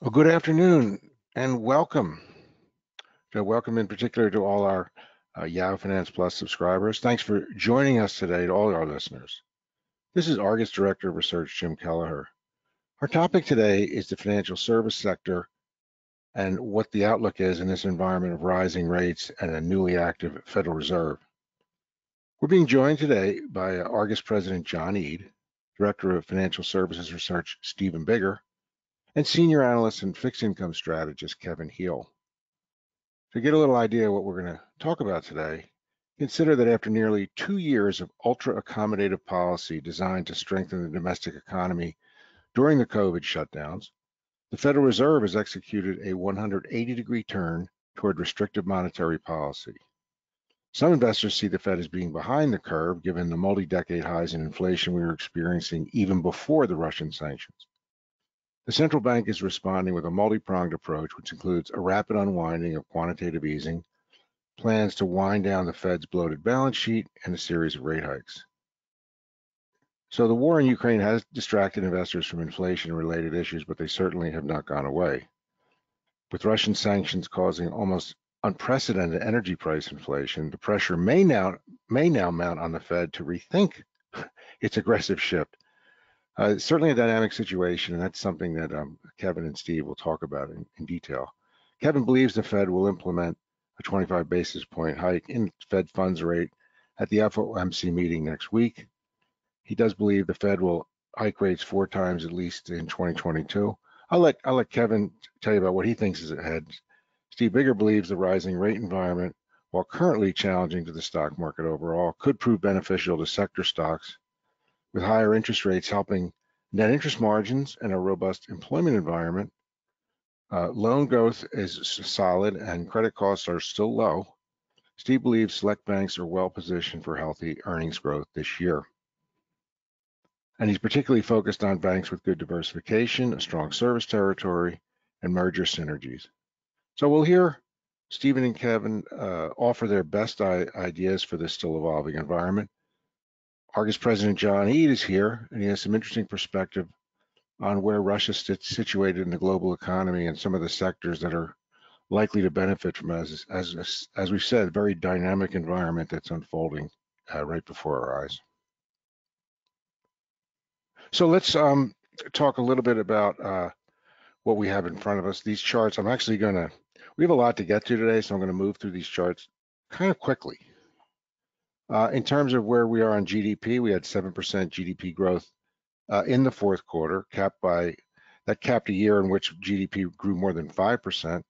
Well, good afternoon and welcome. Welcome in particular to all our Yahoo Finance Plus subscribers. Thanks for joining us today to all our listeners. This is Argus Director of Research, Jim Kelleher. Our topic today is the financial service sector and what the outlook is in this environment of rising rates and a newly active Federal Reserve. We're being joined today by Argus President John Eade, Director of Financial Services Research, Stephen Bigger, and Senior Analyst and Fixed Income Strategist, Kevin Heal. To get a little idea of what we're going to talk about today, consider that after nearly 2 years of ultra-accommodative policy designed to strengthen the domestic economy during the COVID shutdowns, the Federal Reserve has executed a 180-degree turn toward restrictive monetary policy. Some investors see the Fed as being behind the curve, given the multi-decade highs in inflation we were experiencing even before the Russian sanctions. The central bank is responding with a multi-pronged approach, which includes a rapid unwinding of quantitative easing, plans to wind down the Fed's bloated balance sheet, and a series of rate hikes. So the war in Ukraine has distracted investors from inflation-related issues, but they certainly have not gone away. With Russian sanctions causing almost unprecedented energy price inflation, the pressure may now mount on the Fed to rethink its aggressive shift. Certainly a dynamic situation, and that's something that Kevin and Steve will talk about in detail. Kevin believes the Fed will implement a 25 basis point hike in Fed funds rate at the FOMC meeting next week. He does believe the Fed will hike rates 4 times at least in 2022. I'll let Kevin tell you about what he thinks is ahead. Steve Bigger believes the rising rate environment, while currently challenging to the stock market overall, could prove beneficial to sector stocks, with higher interest rates helping net interest margins and a robust employment environment. Loan growth is solid and credit costs are still low. Steve believes select banks are well positioned for healthy earnings growth this year. And he's particularly focused on banks with good diversification, a strong service territory, and merger synergies. So we'll hear Stephen and Kevin offer their best ideas for this still evolving environment. Argus President John Eade is here, and he has some interesting perspective on where Russia sits situated in the global economy and some of the sectors that are likely to benefit from, as we've said, a very dynamic environment that's unfolding right before our eyes. So let's talk a little bit about what we have in front of us. These charts, we have a lot to get to today, so I'm gonna move through these charts kind of quickly. In terms of where we are on GDP, we had 7% GDP growth in the fourth quarter, capped a year in which GDP grew more than 5%.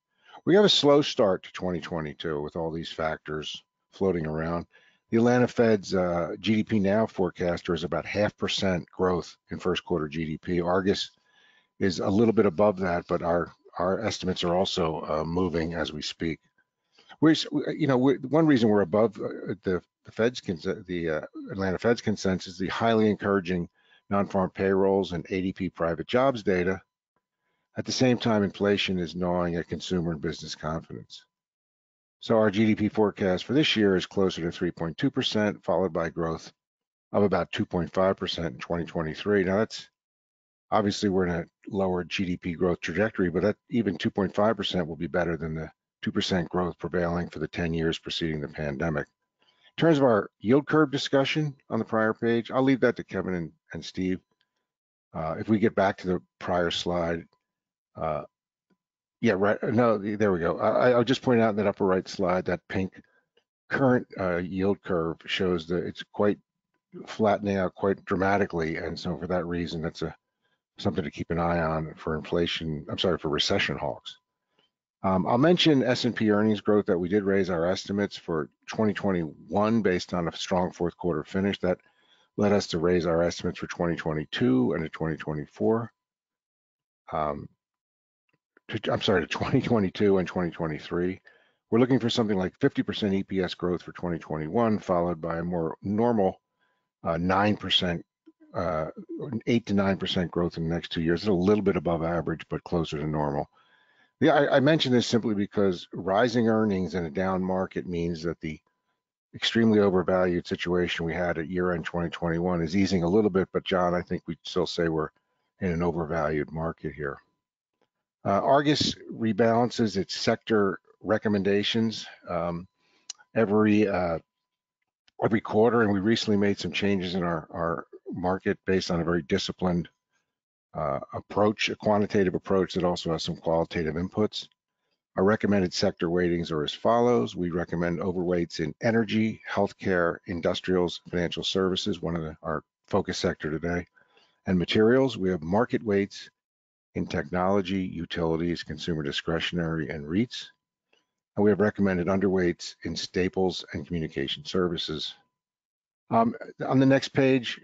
We have a slow start to 2022 with all these factors floating around. The Atlanta Fed's GDP Now forecaster is about 0.5% growth in first quarter GDP. Argus is a little bit above that, but our estimates are also moving as we speak. One reason we're above Atlanta Fed's consensus is the highly encouraging non-farm payrolls and ADP private jobs data. At the same time, inflation is gnawing at consumer and business confidence. So our GDP forecast for this year is closer to 3.2%, followed by growth of about 2.5% in 2023. Now that's, obviously we're in a lower GDP growth trajectory, but that even 2.5% will be better than the 2% growth prevailing for the 10 years preceding the pandemic. In terms of our yield curve discussion on the prior page, I'll leave that to Kevin and Steve. If we get back to the prior slide, yeah, right. No, there we go. I'll just point out in that upper right slide, that pink current yield curve shows that it's quite flattening out quite dramatically. And so for that reason, that's something to keep an eye on for recession hawks. I'll mention S&P earnings growth that we did raise our estimates for 2021 based on a strong fourth quarter finish that led us to raise our estimates for 2022 and to 2024. To 2022 and 2023. We're looking for something like 50% EPS growth for 2021, followed by a more normal 8 to 9% growth in the next 2 years. It's a little bit above average, but closer to normal. Yeah, I mention this simply because rising earnings in a down market means that the extremely overvalued situation we had at year-end 2021 is easing a little bit, but John, I think we'd still say we're in an overvalued market here. Argus rebalances its sector recommendations every quarter, and we recently made some changes in our market based on a very disciplined approach, a quantitative approach that also has some qualitative inputs. Our recommended sector weightings are as follows. We recommend overweights in energy, healthcare, industrials, financial services, one of our focus sector today, and materials. We have market weights in technology, utilities, consumer discretionary, and REITs. And we have recommended underweights in staples and communication services. On the next page,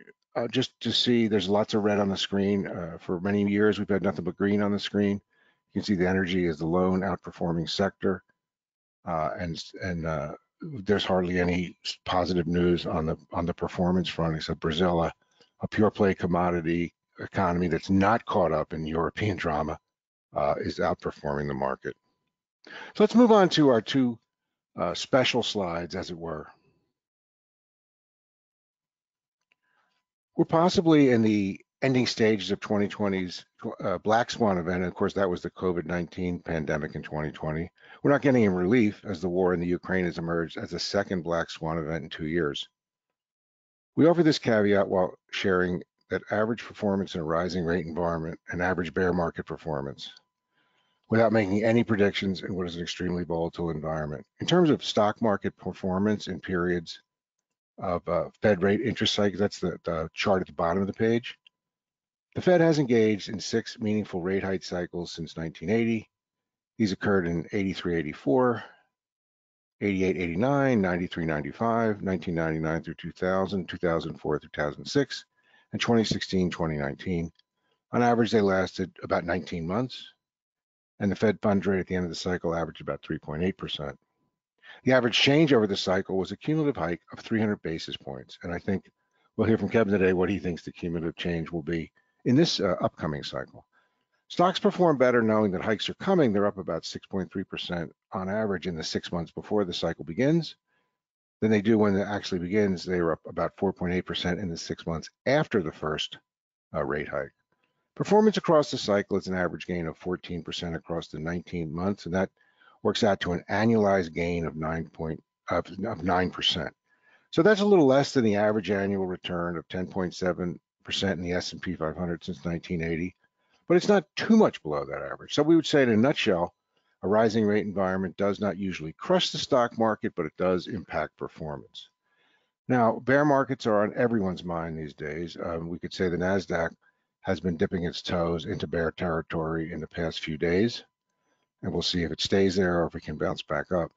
just to see, there's lots of red on the screen. For many years, we've had nothing but green on the screen. You can see the energy is the lone outperforming sector, and there's hardly any positive news on the performance front, except Brazil, a pure play commodity economy that's not caught up in European drama, is outperforming the market. So let's move on to our two special slides, as it were. We're possibly in the ending stages of 2020's Black Swan event. And of course, that was the COVID-19 pandemic in 2020. We're not getting in relief as the war in the Ukraine has emerged as a second Black Swan event in 2 years. We offer this caveat while sharing that average performance in a rising rate environment and average bear market performance, without making any predictions in what is an extremely volatile environment. In terms of stock market performance in periods of Fed rate interest cycles, that's the chart at the bottom of the page. The Fed has engaged in 6 meaningful rate hike cycles since 1980. These occurred in 83, 84, 88, 89, 93, 95, 1999 through 2000, 2004 through 2006, and 2016, 2019. On average, they lasted about 19 months. And the Fed funds rate at the end of the cycle averaged about 3.8%. The average change over the cycle was a cumulative hike of 300 basis points. And I think we'll hear from Kevin today what he thinks the cumulative change will be in this upcoming cycle. Stocks perform better knowing that hikes are coming. They're up about 6.3% on average in the 6 months before the cycle begins than they do when it actually begins. They were up about 4.8% in the 6 months after the first rate hike. Performance across the cycle is an average gain of 14% across the 19 months, and that works out to an annualized gain of 9%. So that's a little less than the average annual return of 10.7% in the S&P 500 since 1980, but it's not too much below that average. So we would say, in a nutshell, a rising rate environment does not usually crush the stock market, but it does impact performance. Now, bear markets are on everyone's mind these days. We could say the NASDAQ has been dipping its toes into bear territory in the past few days, and we'll see if it stays there or if it can bounce back up.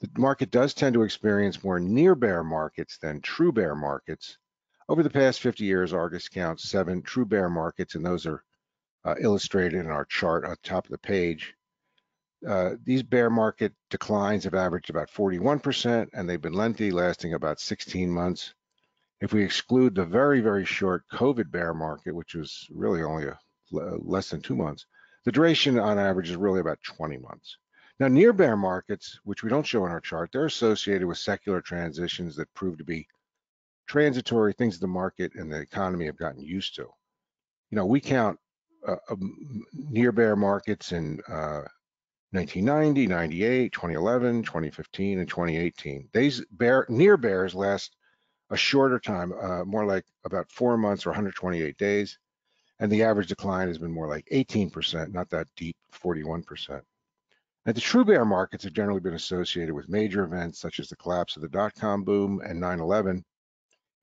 The market does tend to experience more near bear markets than true bear markets. Over the past 50 years, Argus counts 7 true bear markets, and those are illustrated in our chart on top of the page. These bear market declines have averaged about 41%, and they've been lengthy, lasting about 16 months. If we exclude the very, very short COVID bear market, which was really only less than 2 months, the duration on average is really about 20 months. Now, near bear markets, which we don't show in our chart, they're associated with secular transitions that prove to be transitory, things the market and the economy have gotten used to. You know, we count near bear markets in 1990, 98, 2011, 2015, and 2018. These near bears last a shorter time, more like about 4 months or 128 days. And the average decline has been more like 18%, not that deep, 41%. And the true bear markets have generally been associated with major events such as the collapse of the dot-com boom and 9/11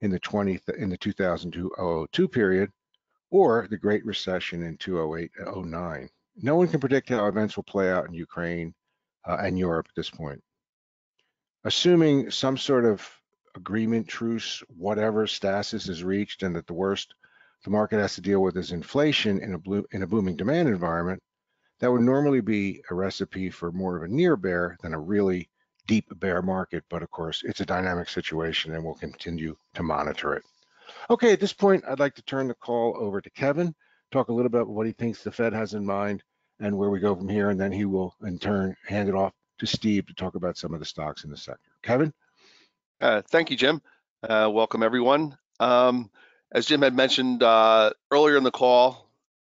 in the 2002 period, or the Great Recession in 2008 and 09. No one can predict how events will play out in Ukraine and Europe at this point. Assuming some sort of agreement, truce, whatever, stasis is reached, and that the worst the market has to deal with is inflation in a booming demand environment, that would normally be a recipe for more of a near bear than a really deep bear market. But of course, it's a dynamic situation, and we'll continue to monitor it. Okay, at this point, I'd like to turn the call over to Kevin, talk a little bit about what he thinks the Fed has in mind and where we go from here, and then he will, in turn, hand it off to Steve to talk about some of the stocks in the sector. Kevin? Thank you, Jim. Welcome, everyone. As Jim had mentioned earlier in the call,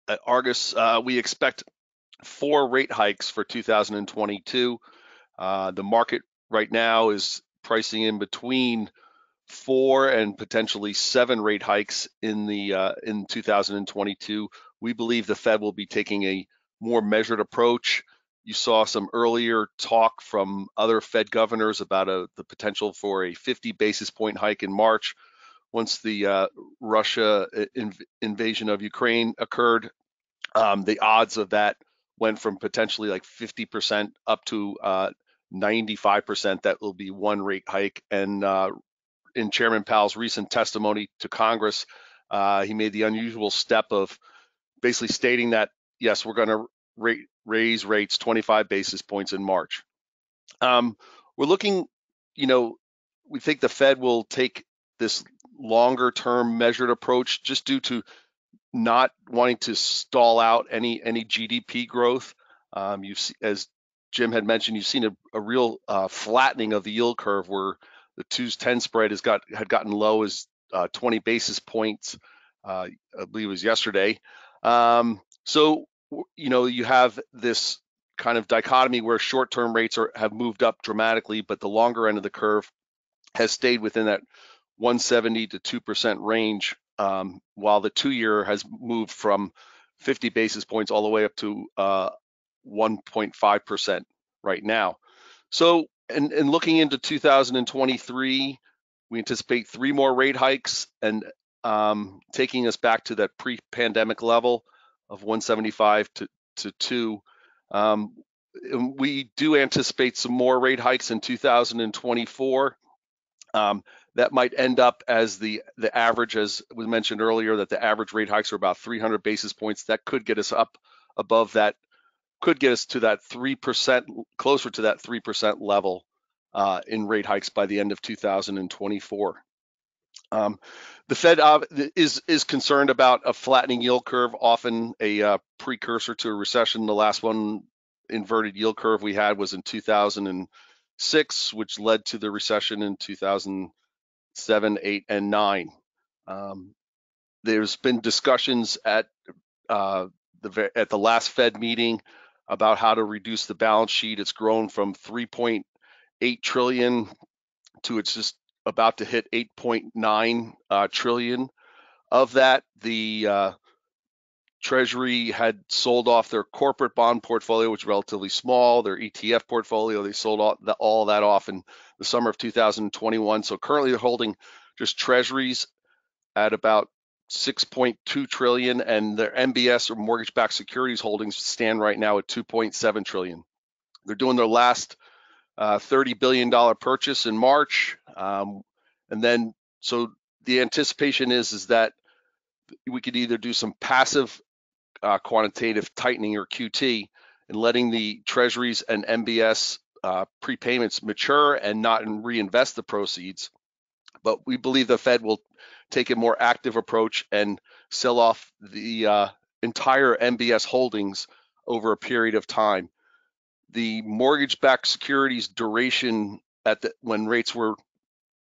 At Argus, we expect 4 rate hikes for 2022. The market right now is pricing in between 4 and potentially 7 rate hikes in 2022. We believe the Fed will be taking a more measured approach. You saw some earlier talk from other Fed governors about the potential for a 50 basis point hike in March once the Russia invasion of Ukraine occurred. The odds of that went from potentially like 50% up to 95% that will be 1 rate hike. And in Chairman Powell's recent testimony to Congress, he made the unusual step of basically stating that, yes, we're going to raise rates 25 basis points in March. We're looking, we think the Fed will take this longer term measured approach just due to not wanting to stall out any GDP growth. As Jim had mentioned, you've seen a real flattening of the yield curve where the 2-10 spread had gotten low as 20 basis points, I believe it was yesterday. You have this kind of dichotomy where short-term rates have moved up dramatically, but the longer end of the curve has stayed within that 170 to 2% range, while the 2-year has moved from 50 basis points all the way up to 1.5% right now. So, and looking into 2023, we anticipate 3 more rate hikes and taking us back to that pre-pandemic level of 175 to 2. We do anticipate some more rate hikes in 2024. That might end up as the average, as was mentioned earlier, that the average rate hikes are about 300 basis points. That could get us up above that, could get us to that 3%, closer to that 3% level in rate hikes by the end of 2024. The Fed is concerned about a flattening yield curve, often a precursor to a recession. The last one inverted yield curve we had was in 2006, which led to the recession in 2007, 8, and 9. There's been discussions at the last Fed meeting about how to reduce the balance sheet. It's grown from 3.8 trillion to it's just about to hit 8.9 trillion. Of that, the Treasury had sold off their corporate bond portfolio, which is relatively small, their ETF portfolio. They sold all that off in the summer of 2021. So currently they're holding just Treasuries at about 6.2 trillion, and their MBS or mortgage-backed securities holdings stand right now at 2.7 trillion. They're doing their last $30 billion purchase in March, and then so the anticipation is that we could either do some passive quantitative tightening or QT and letting the Treasuries and MBS prepayments mature and not reinvest the proceeds. But we believe the Fed will take a more active approach and sell off the entire MBS holdings over a period of time. The mortgage-backed securities duration when rates were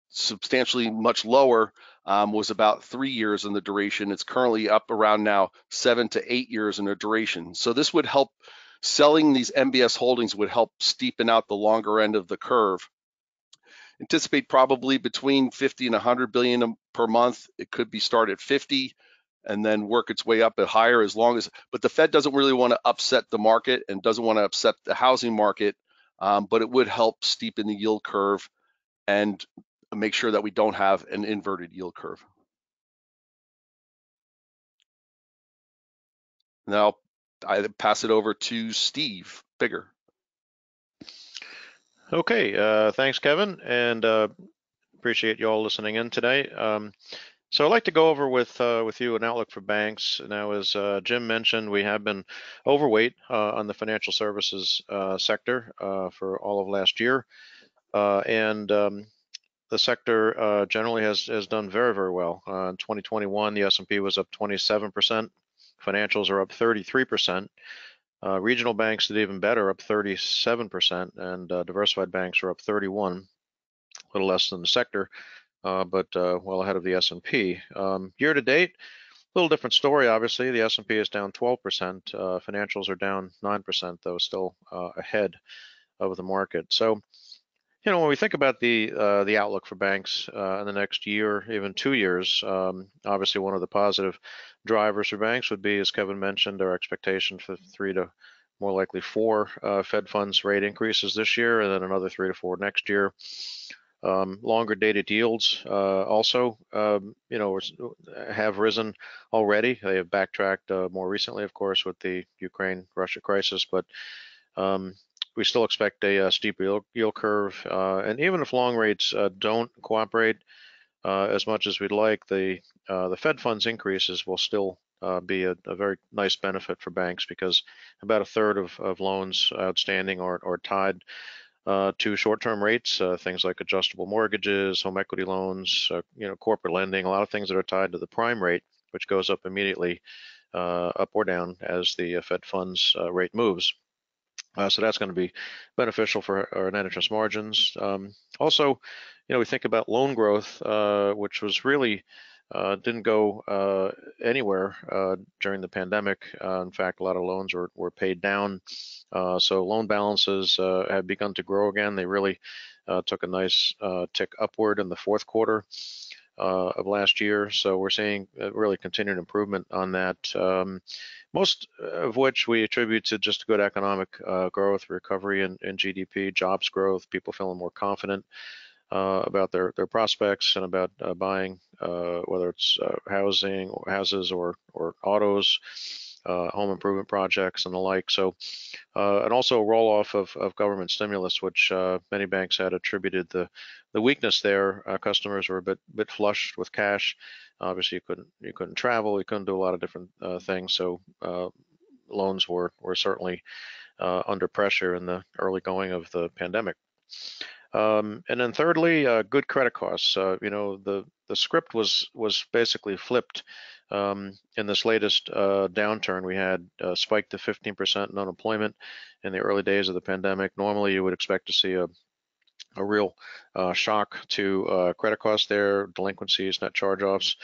substantially much lower was about 3 years in the duration. It's currently up around now 7 to 8 years in the duration. So this would help, selling these MBS holdings would help steepen out the longer end of the curve. Anticipate probably between 50 and 100 billion per month. It could be start at 50 and then work its way up at higher but the Fed doesn't really want to upset the market and doesn't want to upset the housing market, but it would help steepen the yield curve and make sure that we don't have an inverted yield curve. Now I pass it over to Steve Bigger. Okay, thanks, Kevin, and appreciate you all listening in today. So I'd like to go over with you an outlook for banks. Now, as Jim mentioned, we have been overweight on the financial services sector for all of last year. The sector generally has done very, very well. In 2021, the S&P was up 27%. Financials are up 33%. Regional banks did even better, up 37%, and diversified banks are up 31%, a little less than the sector. But well ahead of the S&P. Year to date, little different story, obviously. The S&P is down 12%. Financials are down 9%, though still ahead of the market. So, you know, when we think about the outlook for banks in the next year, even 2 years, obviously one of the positive drivers for banks would be, as Kevin mentioned, our expectation for 3 to more likely 4 Fed funds rate increases this year, and then another 3 to 4 next year. Longer dated yields also, you know, have risen already. They have backtracked more recently, of course, with the Ukraine-Russia crisis, but we still expect a steep yield curve. And even if long rates don't cooperate as much as we'd like, the Fed funds increases will still be a very nice benefit for banks, because about 1/3 of loans outstanding are tied to short-term rates, things like adjustable mortgages, home equity loans, you know, corporate lending, a lot of things that are tied to the prime rate, which goes up immediately, up or down as the Fed funds rate moves. So that's going to be beneficial for our net interest margins. Also, you know, we think about loan growth, which was really didn't go anywhere during the pandemic. In fact, a lot of loans were paid down. So loan balances have begun to grow again. They really took a nice tick upward in the fourth quarter of last year. So we're seeing really continued improvement on that, most of which we attribute to just good economic growth, recovery in GDP, jobs growth, people feeling more confident about their prospects and about buying, whether it's housing or houses or autos, home improvement projects and the like. So, and also a roll off of government stimulus, which many banks had attributed the weakness there. Customers were a bit flushed with cash. Obviously, you couldn't travel, you couldn't do a lot of different things. So, loans were certainly under pressure in the early going of the pandemic. And then thirdly, good credit costs. You know, the script was basically flipped in this latest downturn. We had spiked to 15% in unemployment in the early days of the pandemic. Normally, you would expect to see a real shock to credit costs there, delinquencies, net charge-offs.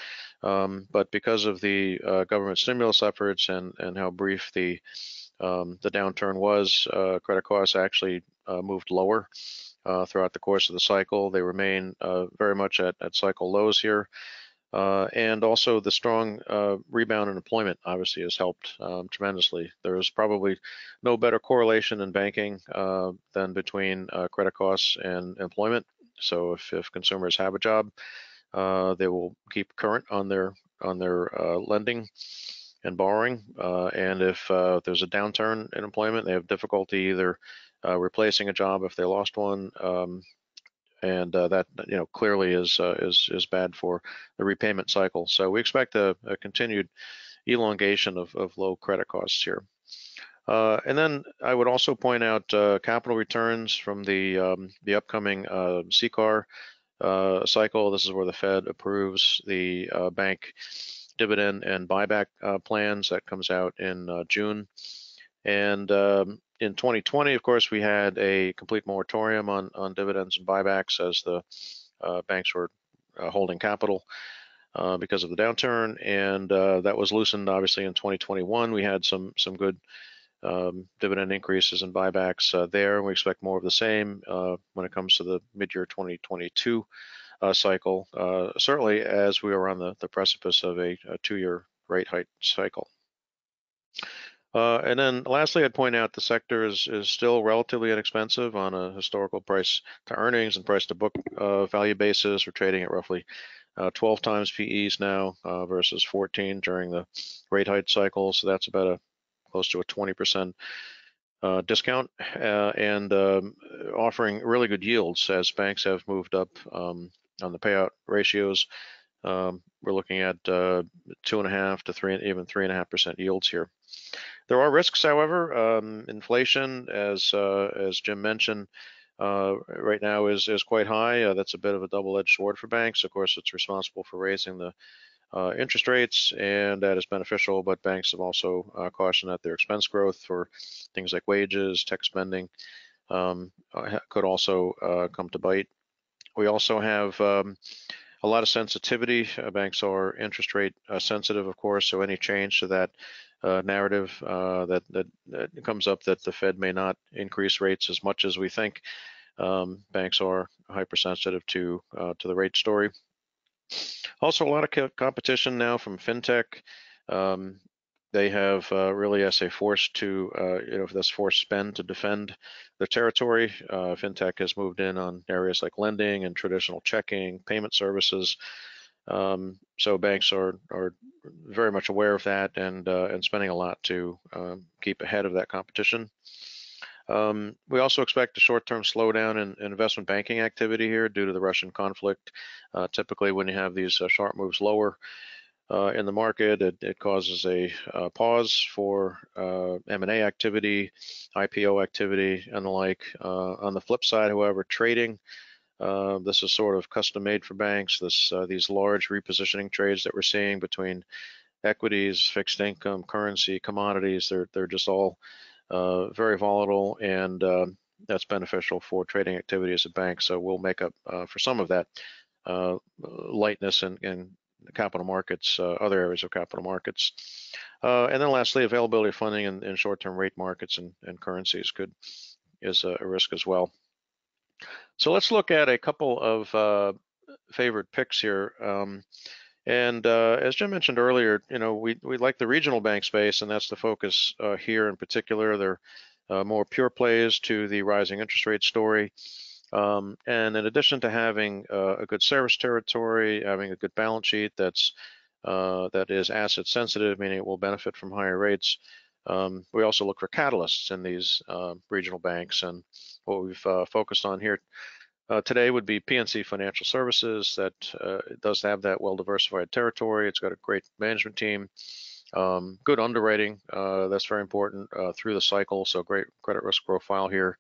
But because of the government stimulus efforts and how brief the downturn was, credit costs actually moved lower throughout the course of the cycle. They remain very much at cycle lows here. And also the strong rebound in employment obviously has helped tremendously. There is probably no better correlation in banking than between credit costs and employment. So if consumers have a job, they will keep current on their lending and borrowing. And if there's a downturn in employment, they have difficulty either replacing a job if they lost one, and that, you know, clearly is bad for the repayment cycle. So we expect a continued elongation of low credit costs here. And then I would also point out capital returns from the upcoming CCAR cycle. This is where the Fed approves the bank dividend and buyback plans. That comes out in June. And in 2020, of course, we had a complete moratorium on dividends and buybacks as the banks were holding capital because of the downturn, and that was loosened. Obviously, in 2021, we had some good dividend increases and buybacks there. We expect more of the same when it comes to the mid-year 2022 cycle. Certainly, as we are on the precipice of a two-year rate hike cycle. And then lastly, I'd point out the sector is still relatively inexpensive on a historical price to earnings and price to book value basis. We're trading at roughly 12 times PEs now versus 14 during the rate hike cycle. So that's about close to a 20% discount and offering really good yields as banks have moved up on the payout ratios. We're looking at 2.5 to 3, even 3.5% yields here. There are risks, however. Inflation, as Jim mentioned, right now is quite high. That's a bit of a double-edged sword for banks. Of course, it's responsible for raising the interest rates, and that is beneficial. But banks have also cautioned that their expense growth for things like wages, tech spending, could also come to bite. We also have a lot of sensitivity. Banks are interest rate sensitive, of course, so any change to that narrative that comes up that the Fed may not increase rates as much as we think, banks are hypersensitive to the rate story. Also, a lot of competition now from fintech. They have really as a force to, this forced spend to defend their territory. Fintech has moved in on areas like lending and traditional checking, payment services. So banks are very much aware of that and spending a lot to keep ahead of that competition. We also expect a short-term slowdown in investment banking activity here due to the Russian conflict. Typically, when you have these sharp moves lower in the market, it causes a pause for M&A activity, IPO activity, and the like. On the flip side, however, trading, this is sort of custom-made for banks. These large repositioning trades that we're seeing between equities, fixed income, currency, commodities, they're just all very volatile, and that's beneficial for trading activities at banks. So we'll make up for some of that lightness in capital markets, other areas of capital markets. And then lastly, availability of funding in short-term rate markets and currencies is a risk as well. So let's look at a couple of favorite picks here. As Jim mentioned earlier, we like the regional bank space, and that's the focus here in particular. They're more pure plays to the rising interest rate story. And in addition to having a good service territory, having a good balance sheet that is asset sensitive, meaning it will benefit from higher rates, we also look for catalysts in these regional banks. And what we've focused on here today would be PNC Financial Services. That does have that well-diversified territory. It's got a great management team, good underwriting. That's very important through the cycle, so great credit risk profile here.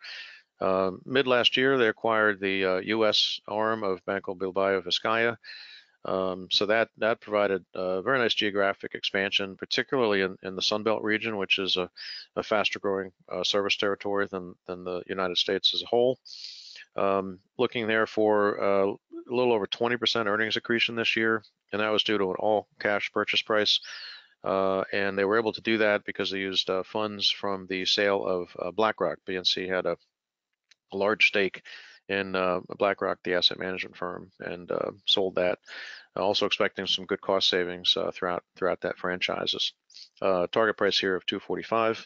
Mid last year, they acquired the U.S. arm of Banco Bilbao Vizcaya. So that provided a very nice geographic expansion, particularly in the Sunbelt region, which is a faster-growing service territory than the United States as a whole. Looking there for a little over 20% earnings accretion this year, and that was due to an all-cash purchase price. And they were able to do that because they used funds from the sale of BlackRock. PNC had a large stake in BlackRock, the asset management firm, and sold that. Also expecting some good cost savings throughout that franchises. Target price here of $245.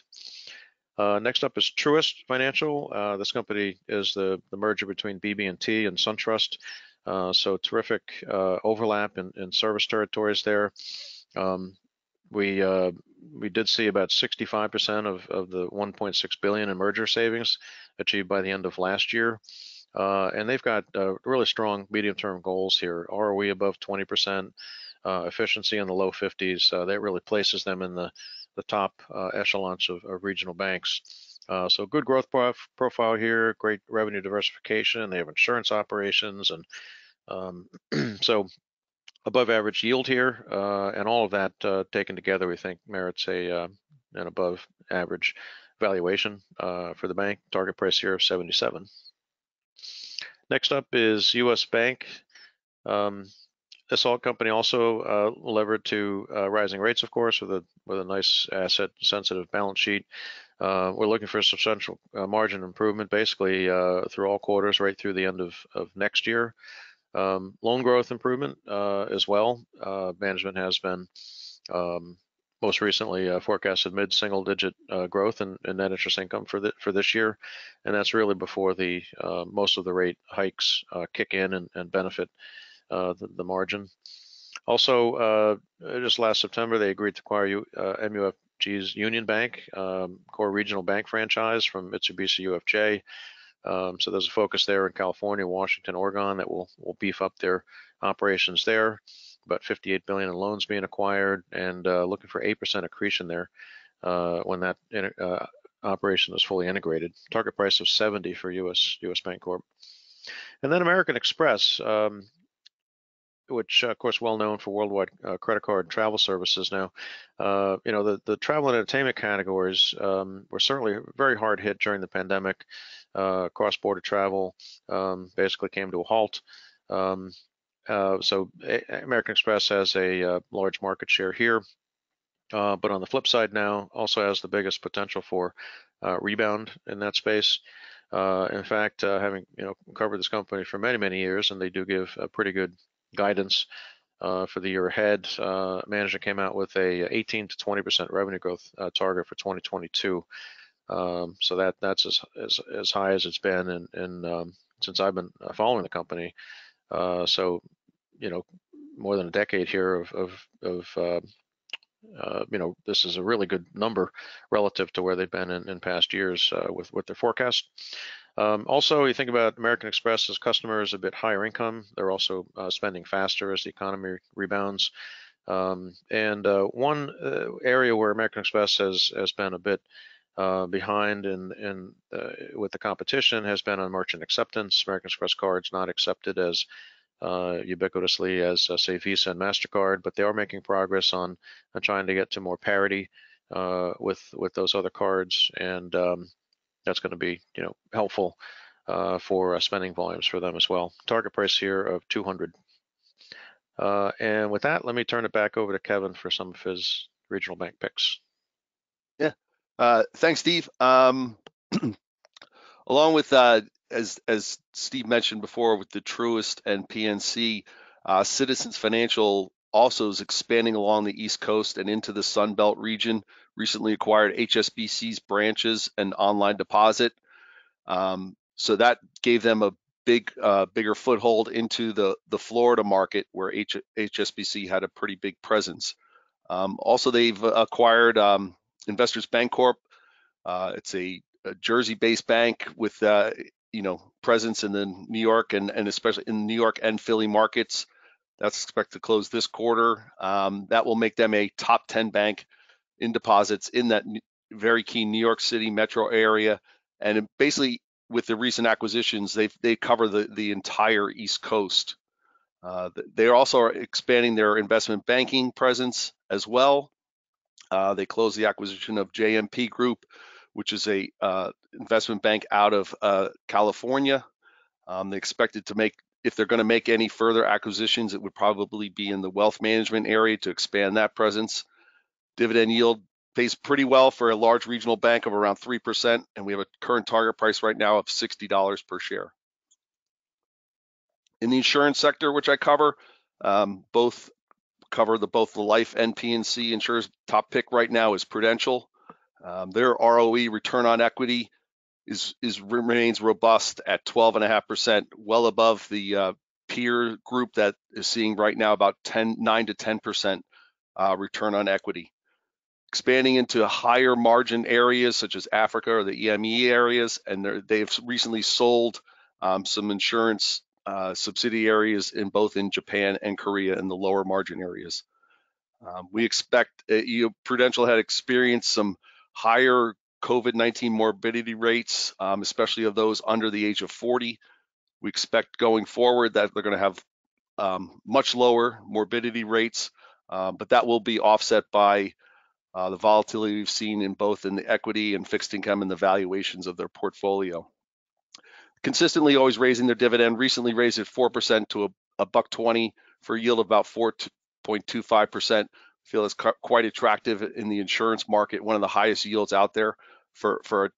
Next up is Truist Financial. This company is the merger between BB&T and SunTrust. So terrific overlap in service territories there. We did see about 65% of the $1.6 billion in merger savings achieved by the end of last year. And they've got really strong medium-term goals here. ROE above 20%, efficiency in the low 50s. That really places them in the top echelons of regional banks. So good growth profile here, great revenue diversification. They have insurance operations, and so above average yield here, and all of that taken together, we think merits an above average valuation for the bank. Target price here of 77. Next up is U.S. Bank. This alt company also levered to rising rates, of course, with a nice asset-sensitive balance sheet. We're looking for substantial margin improvement, basically through all quarters, right through the end of next year. Loan growth improvement as well. Management has been most recently forecasted mid-single-digit growth in net interest income for this year, and that's really before the most of the rate hikes kick in and benefit the margin. Also, just last September, they agreed to acquire MUFG's Union Bank, core regional bank franchise from Mitsubishi UFJ. So there's a focus there in California, Washington, Oregon that will beef up their operations there. About $58 billion in loans being acquired, and looking for 8% accretion there when that operation is fully integrated. Target price of 70 for U.S. Bank Corp. And then American Express, which of course well known for worldwide credit card and travel services. Now, the travel and entertainment categories were certainly very hard hit during the pandemic. Cross-border travel basically came to a halt. So American Express has a large market share here, but on the flip side now also has the biggest potential for rebound in that space. In fact, having covered this company for many, many years, and they do give a pretty good guidance for the year ahead. Management came out with a 18 to 20% revenue growth target for 2022. So that's as high as it's been in since I've been following the company. So, more than a decade here of this is a really good number relative to where they've been in past years with their forecast. Also, you think about American Express's customers a bit higher income. They're also spending faster as the economy rebounds. One area where American Express has been a bit behind and with the competition has been on merchant acceptance. American Express cards not accepted as ubiquitously as say Visa and MasterCard, but they are making progress on trying to get to more parity with those other cards, and that's going to be helpful for spending volumes for them as well. Target price here of 200. And with that, let me turn it back over to Kevin for some of his regional bank picks. Yeah, thanks, Steve. Along with as Steve mentioned before, with the Truist and PNC, Citizens Financial also is expanding along the East Coast and into the Sun Belt region. Recently acquired HSBC's branches and online deposit, so that gave them a bigger foothold into the Florida market, where HSBC had a pretty big presence. Also, they've acquired Investors Bancorp. It's a Jersey-based bank with presence in the New York and especially in New York and Philly markets. That's expected to close this quarter. That will make them a top 10 bank in deposits in that very key New York City metro area. And basically, with the recent acquisitions, they cover the entire East Coast. They also are expanding their investment banking presence as well. They closed the acquisition of JMP Group, which is a investment bank out of California. They expected to make, if they're going to make any further acquisitions, it would probably be in the wealth management area to expand that presence. Dividend yield pays pretty well for a large regional bank of around 3%, and we have a current target price right now of $60 per share. In the insurance sector, which I cover, both the life and PNC insurers. Top pick right now is Prudential. Their ROE, return on equity, remains robust at 12.5%, well above the peer group that is seeing right now about 9 to 10% return on equity. Expanding into higher margin areas such as Africa or the EME areas, and they've recently sold some insurance subsidiaries in both Japan and Korea in the lower margin areas. We expect Prudential had experienced some higher COVID-19 morbidity rates, especially of those under the age of 40. We expect going forward that they're going to have much lower morbidity rates, but that will be offset by the volatility we've seen in the equity and fixed income and the valuations of their portfolio. Consistently always raising their dividend, recently raised it 4% to a $1.20 for a yield of about 4.25%. Feel is quite attractive in the insurance market, one of the highest yields out there for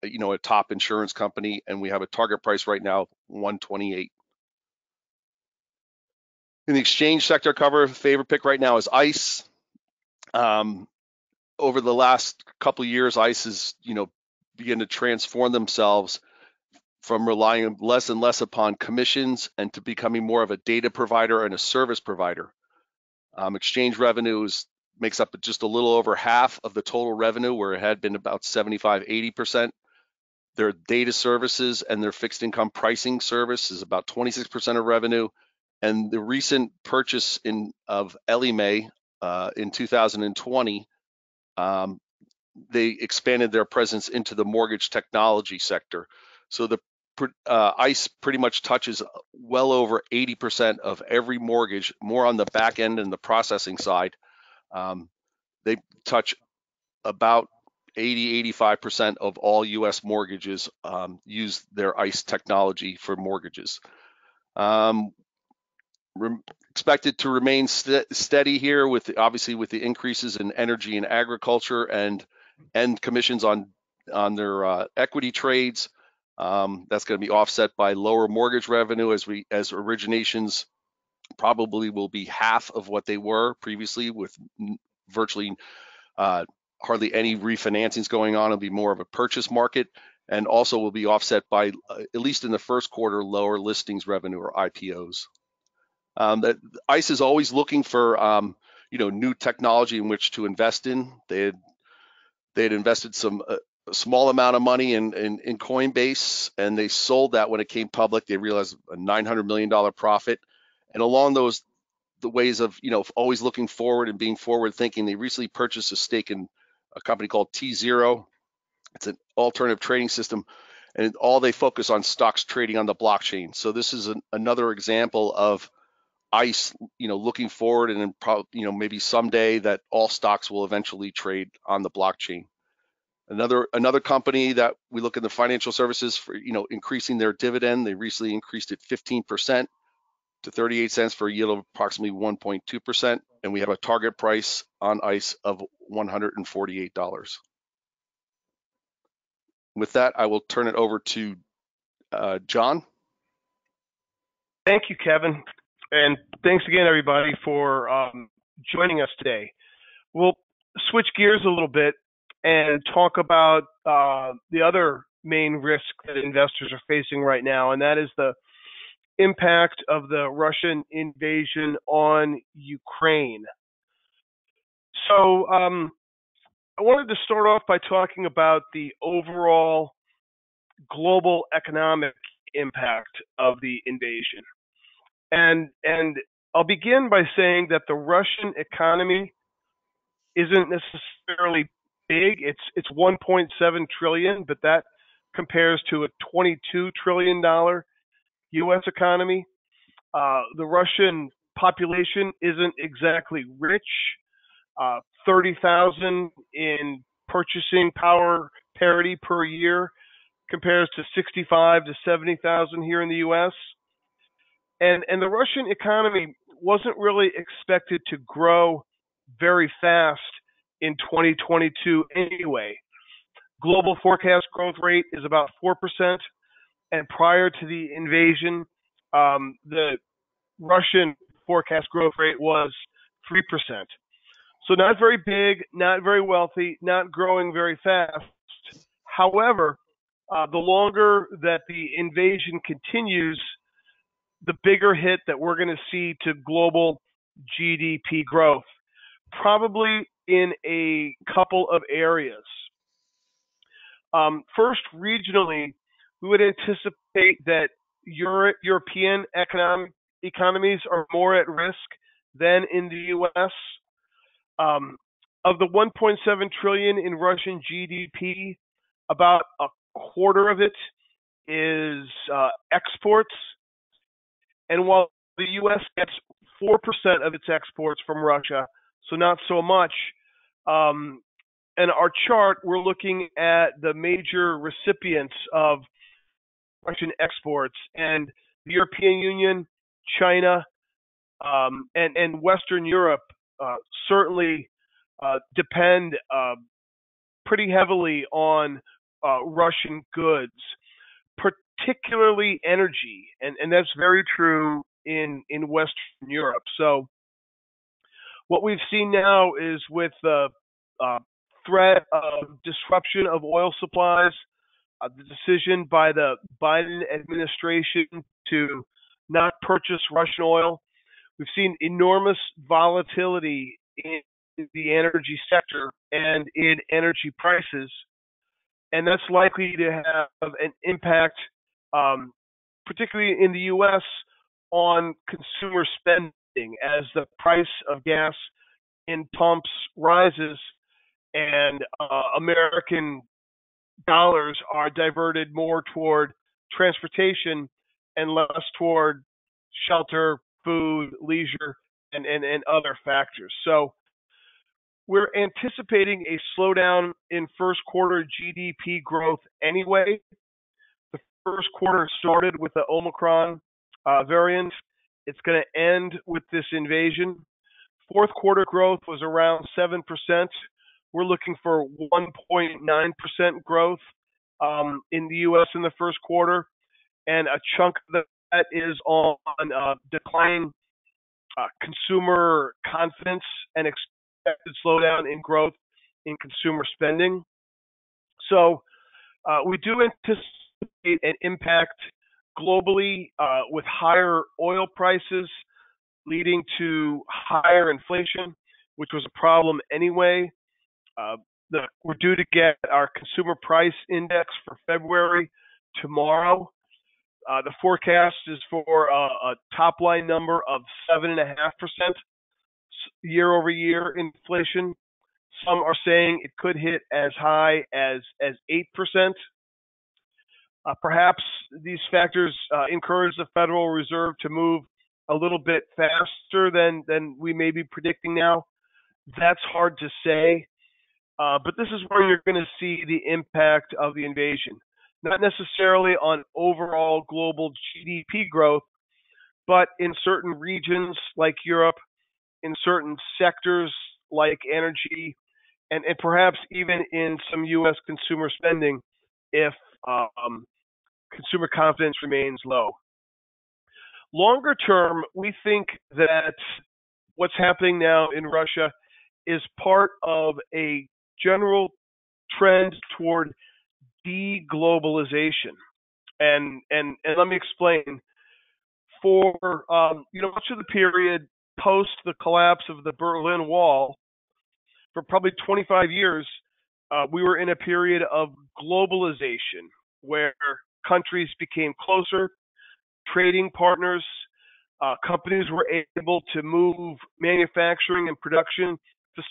a top insurance company, and we have a target price right now, $128. In the exchange sector cover, favorite pick right now is ICE. Over the last couple of years, ICE has begun to transform themselves from relying less and less upon commissions and to becoming more of a data provider and a service provider. Exchange revenue makes up just a little over half of the total revenue, where it had been about 75–80%. Their data services and their fixed income pricing service is about 26% of revenue. And the recent purchase of Ellie Mae in 2020, they expanded their presence into the mortgage technology sector. So the ICE pretty much touches well over 80% of every mortgage, more on the back end and the processing side. They touch about 80–85% of all U.S. mortgages use their ICE technology for mortgages. expected to remain steady here, with obviously with the increases in energy and agriculture and commissions on their equity trades. That's going to be offset by lower mortgage revenue as originations probably will be half of what they were previously, with virtually hardly any refinancings going on. It'll be more of a purchase market, and also will be offset by, at least in the first quarter, lower listings revenue or IPOs. ICE is always looking for new technology in which to invest in. They had invested some a small amount of money in Coinbase, and they sold that when it came public. They realized a $900 million profit. And along those the ways of always looking forward and being forward thinking, they recently purchased a stake in a company called T0. It's an alternative trading system, and all they focus on stocks trading on the blockchain. So this is another example of ICE, looking forward, and then probably, maybe someday that all stocks will eventually trade on the blockchain. Another company that we look in the financial services for, increasing their dividend. They recently increased it 15% to 38 cents for a yield of approximately 1.2%, and we have a target price on ICE of $148. With that, I will turn it over to John. Thank you, Kevin. And thanks again, everybody, for joining us today. We'll switch gears a little bit and talk about the other main risk that investors are facing right now, and that is the impact of the Russian invasion on Ukraine. So I wanted to start off by talking about the overall global economic impact of the invasion. And I'll begin by saying that the Russian economy isn't necessarily big. It's 1.7 trillion, but that compares to a $22 trillion U.S. economy. The Russian population isn't exactly rich. 30,000 in purchasing power parity per year compares to 65 to 70,000 here in the U.S. And the Russian economy wasn't really expected to grow very fast in 2022 anyway. Global forecast growth rate is about 4%, and prior to the invasion, the Russian forecast growth rate was 3%. So not very big, not very wealthy, not growing very fast. However, the longer that the invasion continues, the bigger hit that we're going to see to global GDP growth, probably in a couple of areas. First, regionally, we would anticipate that European economies are more at risk than in the U.S. Of the 1.7 trillion in Russian GDP, about a quarter of it is exports. And while the U.S. gets 4% of its exports from Russia, so not so much, in our chart, we're looking at the major recipients of Russian exports, and the European Union, China, and Western Europe certainly depend pretty heavily on Russian goods, particularly energy, and that's very true in Western Europe. So what we've seen now is, with the threat of disruption of oil supplies, the decision by the Biden administration to not purchase Russian oil, we've seen enormous volatility in the energy sector and in energy prices, and that's likely to have an impact, particularly in the U.S., on consumer spending as the price of gas in pumps rises and American dollars are diverted more toward transportation and less toward shelter, food, leisure, and other factors. So we're anticipating a slowdown in first quarter GDP growth anyway. The first quarter started with the Omicron variant, It's going to end with this invasion. Fourth quarter growth was around 7%. We're looking for 1.9% growth in the U.S. in the first quarter, and a chunk of that is on declining consumer confidence and expected slowdown in growth in consumer spending. So we do anticipate an impact globally with higher oil prices leading to higher inflation, which was a problem anyway. We're due to get our consumer price index for February tomorrow. The forecast is for a top-line number of 7.5% year-over-year inflation. Some are saying it could hit as high as 8%. Perhaps these factors encourage the Federal Reserve to move a little bit faster than we may be predicting now. That's hard to say. But this is where you're going to see the impact of the invasion. Not necessarily on overall global GDP growth, but in certain regions like Europe, in certain sectors like energy, and perhaps even in some U.S. consumer spending if consumer confidence remains low. Longer term, we think that what's happening now in Russia is part of a general trend toward deglobalization, and let me explain. For much of the period post the collapse of the Berlin Wall, for probably 25 years, we were in a period of globalization where countries became closer, trading partners, companies were able to move manufacturing and production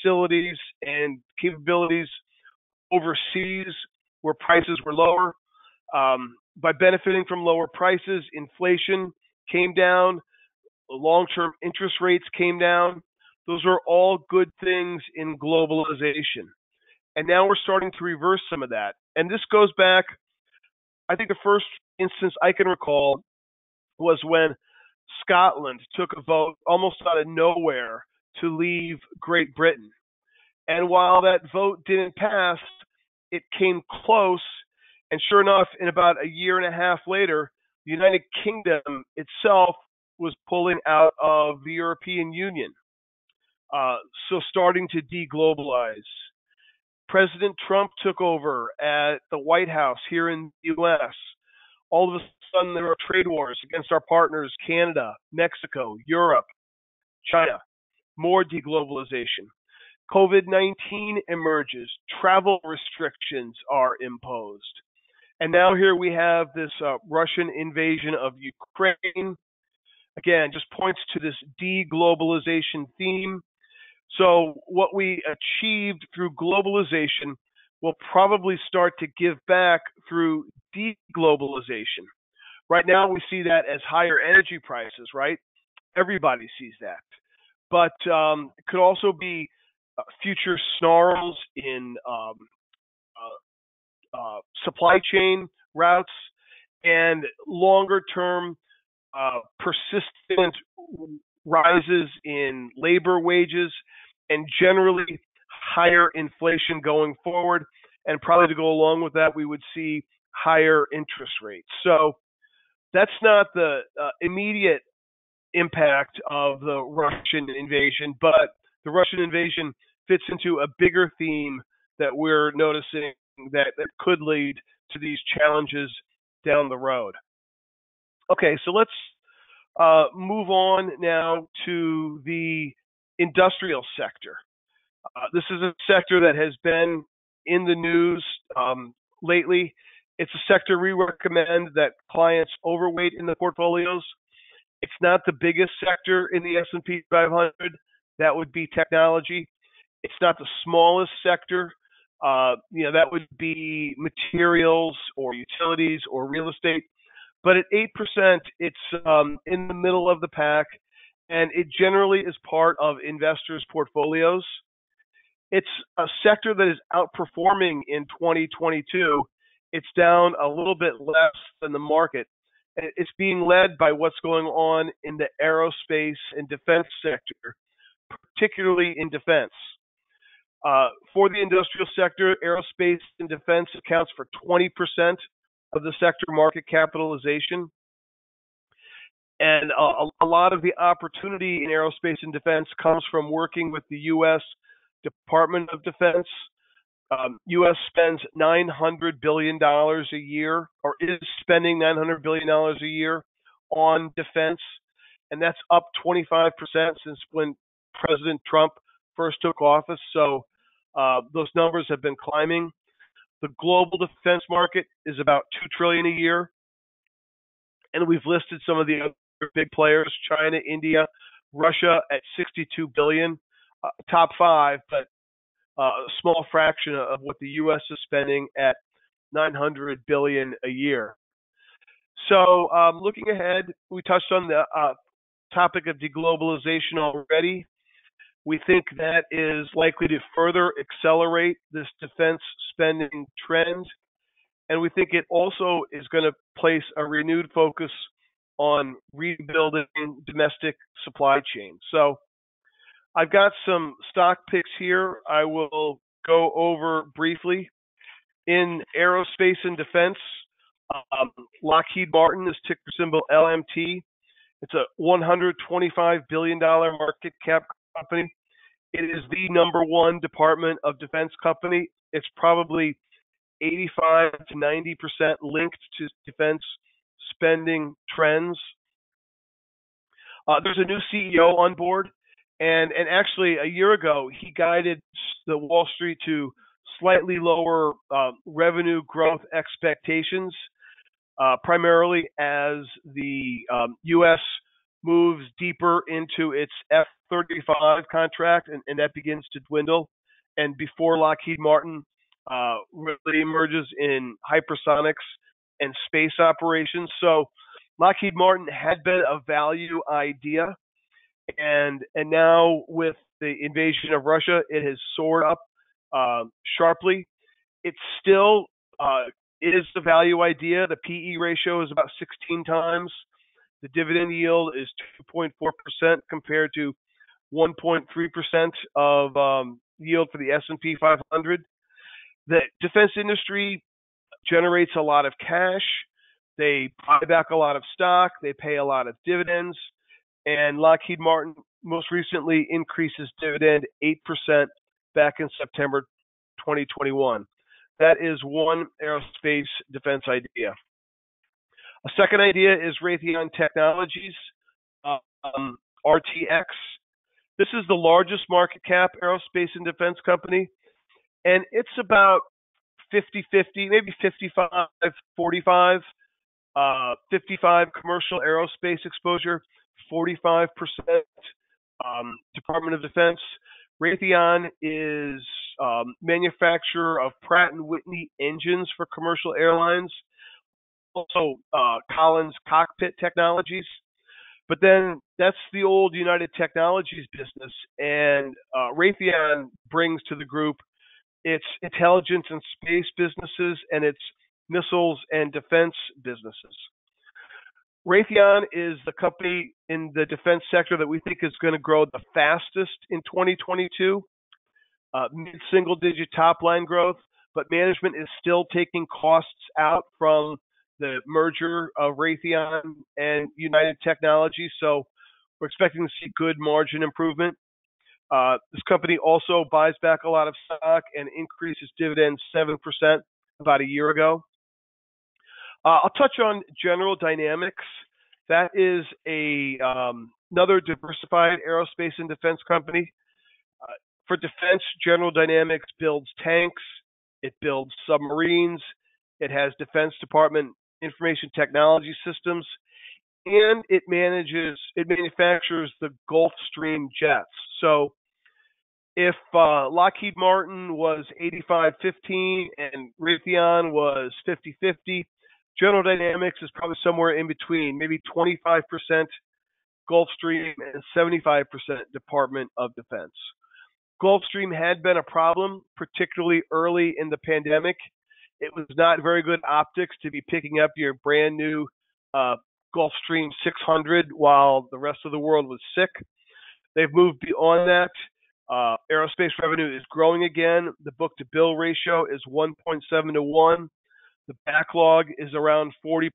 facilities and capabilities overseas where prices were lower. By benefiting from lower prices, inflation came down, long-term interest rates came down. Those are all good things in globalization. And now we're starting to reverse some of that. And this goes back, I think the first instance I can recall was when Scotland took a vote almost out of nowhere to leave Great Britain. And while that vote didn't pass, it came close, and sure enough, in about a year and a half later, the United Kingdom itself was pulling out of the European Union, so starting to deglobalize. President Trump took over at the White House here in the U.S. All of a sudden, there were trade wars against our partners, Canada, Mexico, Europe, China. More deglobalization. COVID-19 emerges. Travel restrictions are imposed. And now here we have this Russian invasion of Ukraine. Again, just points to this deglobalization theme. So what we achieved through globalization will probably start to give back through deglobalization. Right now we see that as higher energy prices, right? Everybody sees that. But it could also be future snarls in supply chain routes and longer-term persistent rises in labor wages and generally higher inflation going forward. And probably to go along with that, we would see higher interest rates. So that's not the immediate impact of the Russian invasion, but the Russian invasion fits into a bigger theme that we're noticing that could lead to these challenges down the road. Okay, so let's move on now to the industrial sector. This is a sector that has been in the news lately. It's a sector we recommend that clients overweight in the portfolios. It's not the biggest sector in the S&P 500. That would be technology. It's not the smallest sector. That would be materials or utilities or real estate. But at 8%, it's in the middle of the pack, and it generally is part of investors' portfolios. It's a sector that is outperforming in 2022. It's down a little bit less than the market, It's being led by what's going on in the aerospace and defense sector, particularly in defense. For the industrial sector, aerospace and defense accounts for 20% of the sector market capitalization. And a lot of the opportunity in aerospace and defense comes from working with the U.S. Department of Defense. U.S. spends $900 billion a year, or is spending $900 billion a year on defense, and that's up 25% since when President Trump first took office. So those numbers have been climbing. The global defense market is about $2 trillion a year, and we've listed some of the other big players: China, India, Russia at $62 billion, top five, but a small fraction of what the U.S. is spending at $900 billion a year. So looking ahead, we touched on the topic of deglobalization already. We think that is likely to further accelerate this defense spending trend. And we think it also is going to place a renewed focus on rebuilding domestic supply chains. So I've got some stock picks here I will go over briefly. In aerospace and defense, Lockheed Martin is ticker symbol LMT. It's a $125 billion market cap company. It is the number one Department of Defense company. It's probably 85 to 90% linked to defense spending trends. There's a new CEO on board. And actually, a year ago, he guided the Wall Street to slightly lower revenue growth expectations, primarily as the U.S. moves deeper into its F-35 contract, and that begins to dwindle. And before Lockheed Martin really emerges in hypersonics and space operations. So Lockheed Martin had been a value idea. And now with the invasion of Russia, it has soared up sharply. It still is the value idea. The PE ratio is about 16 times. The dividend yield is 2.4% compared to 1.3% of yield for the S&P 500. The defense industry generates a lot of cash. They buy back a lot of stock. They pay a lot of dividends. And Lockheed Martin most recently increased its dividend 8% back in September 2021. That is one aerospace defense idea. A second idea is Raytheon Technologies, RTX. This is the largest market cap aerospace and defense company, and it's about 50-50, maybe 55-45, 55 commercial aerospace exposure, 45% Department of Defense. Raytheon is manufacturer of Pratt & Whitney engines for commercial airlines, also Collins Cockpit Technologies. But then that's the old United Technologies business, and Raytheon brings to the group its intelligence and space businesses and its missiles and defense businesses. Raytheon is the company in the defense sector that we think is going to grow the fastest in 2022, mid-single-digit top-line growth, but management is still taking costs out from the merger of Raytheon and United Technologies, so we're expecting to see good margin improvement. This company also buys back a lot of stock and increases dividends 7% about a year ago. I'll touch on General Dynamics. That is another diversified aerospace and defense company. For defense, General Dynamics builds tanks. It builds submarines. It has Defense Department information technology systems, and it manufactures the Gulfstream jets. So if Lockheed Martin was 85-15 and Raytheon was 50-50, General Dynamics is probably somewhere in between, maybe 25% Gulfstream and 75% Department of Defense. Gulfstream had been a problem, particularly early in the pandemic. It was not very good optics to be picking up your brand new Gulfstream 600 while the rest of the world was sick. They've moved beyond that. Aerospace revenue is growing again. The book-to-bill ratio is 1.7 to 1. The backlog is around 40%.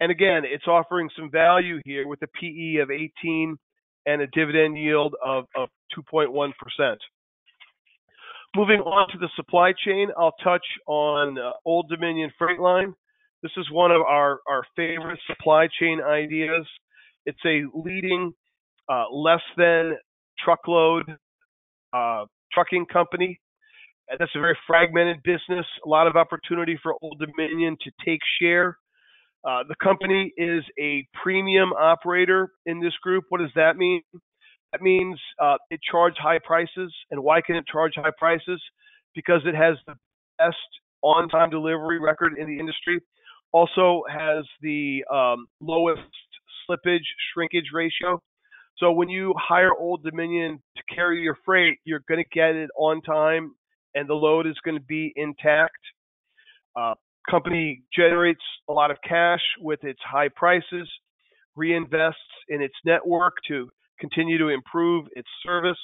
And again, it's offering some value here with a PE of 18 and a dividend yield of 2.1%. Moving on to the supply chain, I'll touch on Old Dominion Freight Line. This is one of our favorite supply chain ideas. It's a leading less than truckload trucking company. And that's a very fragmented business, a lot of opportunity for Old Dominion to take share. The company is a premium operator in this group. What does that mean? That means it charges high prices. And why can it charge high prices? Because it has the best on-time delivery record in the industry. Also has the lowest slippage shrinkage ratio. So when you hire Old Dominion to carry your freight, you're going to get it on time and the load is going to be intact. Company generates a lot of cash with its high prices, reinvests in its network to continue to improve its service.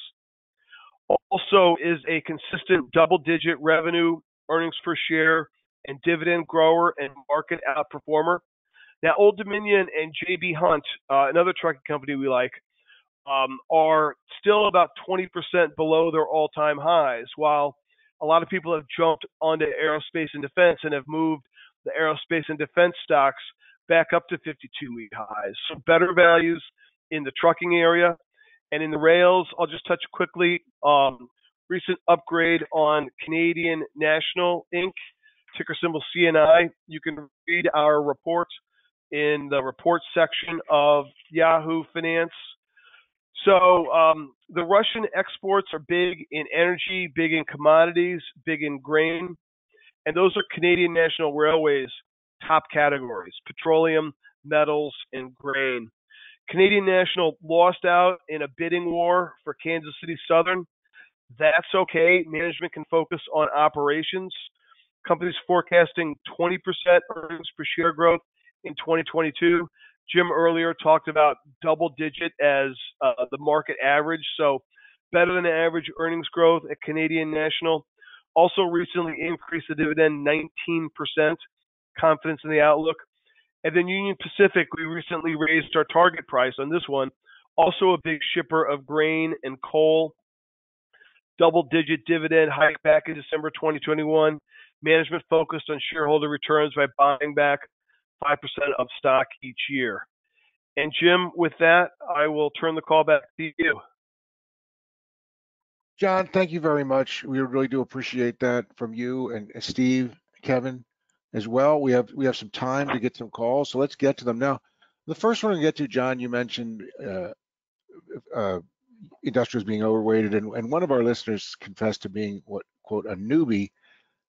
Also is a consistent double-digit revenue, earnings per share, and dividend grower and market outperformer. Now, Old Dominion and J.B. Hunt, another trucking company we like, are still about 20% below their all-time highs, while a lot of people have jumped onto aerospace and defense and have moved the aerospace and defense stocks back up to 52-week highs. So better values in the trucking area. And in the rails, I'll just touch quickly recent upgrade on Canadian National Inc., ticker symbol CNI. You can read our report in the report section of Yahoo Finance. So the Russian exports are big in energy, big in commodities, big in grain, and those are Canadian National Railways' top categories, petroleum, metals, and grain. Canadian National lost out in a bidding war for Kansas City Southern. That's okay. Management can focus on operations. Companies forecasting 20% earnings per share growth in 2022. Jim earlier talked about double-digit as the market average, so better than average earnings growth at Canadian National. Also recently increased the dividend 19%, confidence in the outlook. And then Union Pacific, we recently raised our target price on this one, also a big shipper of grain and coal. Double-digit dividend hike back in December 2021. Management focused on shareholder returns by buying back 5% of stock each year. And Jim, with that, I will turn the call back to you. John, thank you very much. We really do appreciate that from you and Steve, Kevin, as well. We have some time to get some calls, so let's get to them now. The first one we get to, John, you mentioned industrials being overweighted, and one of our listeners confessed to being what, quote, a newbie,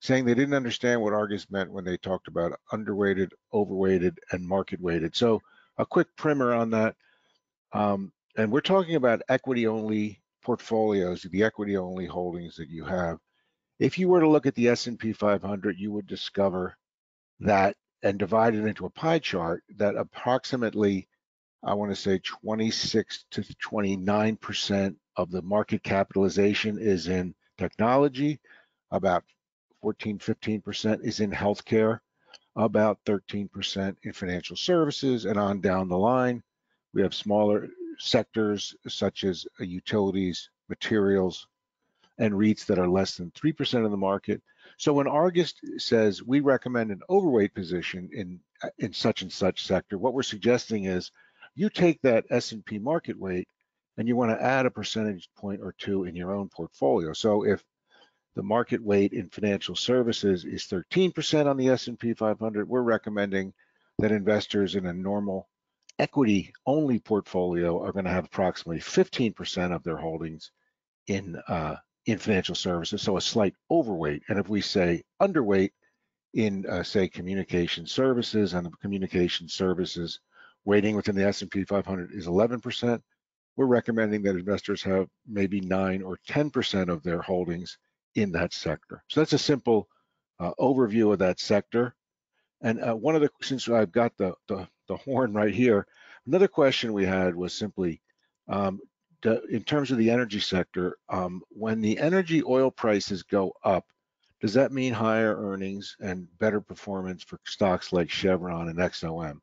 saying they didn't understand what Argus meant when they talked about underweighted, overweighted, and market-weighted. So a quick primer on that. And we're talking about equity-only portfolios, the equity-only holdings that you have. If you were to look at the S&P 500, you would discover that and divide it into a pie chart that approximately, I want to say 26 to 29% of the market capitalization is in technology, about 14, 15% is in healthcare, about 13% in financial services, and on down the line. We have smaller sectors such as utilities, materials, and REITs that are less than 3% of the market. So when Argus says we recommend an overweight position in such and such sector, what we're suggesting is you take that S&P market weight and you want to add a percentage point or two in your own portfolio. So if the market weight in financial services is 13% on the S&P 500. We're recommending that investors in a normal equity-only portfolio are going to have approximately 15% of their holdings in financial services, so a slight overweight. And if we say underweight in, say, communication services, and the communication services weighting within the S&P 500 is 11%, we're recommending that investors have maybe 9 or 10% of their holdings in that sector. So that's a simple overview of that sector. And one of the, since I've got the horn right here, another question we had was simply, in terms of the energy sector, when the energy oil prices go up, does that mean higher earnings and better performance for stocks like Chevron and XOM?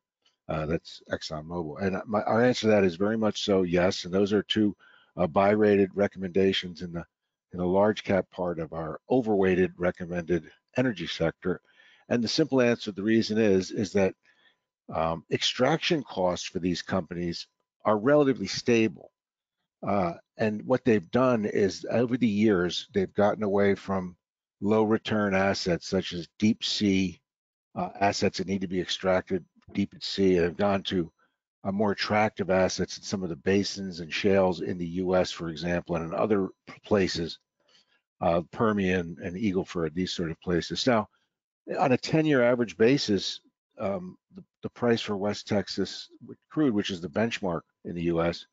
That's ExxonMobil. And our answer to that is very much so, yes. And those are two buy-rated recommendations in the large cap part of our overweighted recommended energy sector. And the simple answer, the reason is that extraction costs for these companies are relatively stable. And what they've done is over the years, they've gotten away from low return assets such as deep sea assets that need to be extracted deep at sea, and have gone to more attractive assets in some of the basins and shales in the US, for example, and in other places, Permian and Eagle Ford, these sort of places. Now, on a 10-year average basis, the price for West Texas crude, which is the benchmark in the US,